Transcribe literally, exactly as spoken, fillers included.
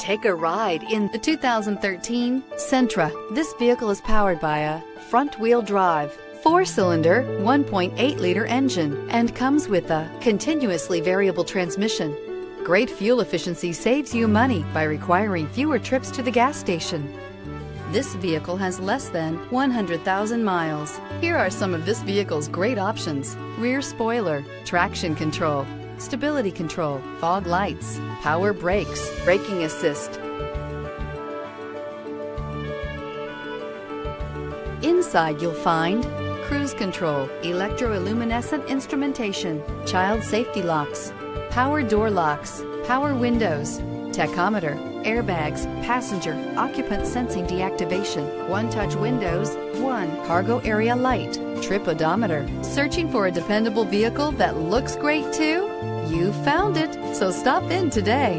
Take a ride in the two thousand thirteen Sentra. This vehicle is powered by a front-wheel drive, four-cylinder, one point eight liter engine, and comes with a continuously variable transmission. Great fuel efficiency saves you money by requiring fewer trips to the gas station. This vehicle has less than one hundred thousand miles. Here are some of this vehicle's great options: rear spoiler, traction control, stability control, fog lights, power brakes, braking assist. Inside you'll find cruise control, electroluminescent instrumentation, child safety locks, power door locks, power windows, tachometer, airbags, passenger, occupant sensing deactivation, one-touch windows, one cargo area light, trip odometer. Searching for a dependable vehicle that looks great too? You found it, so stop in today.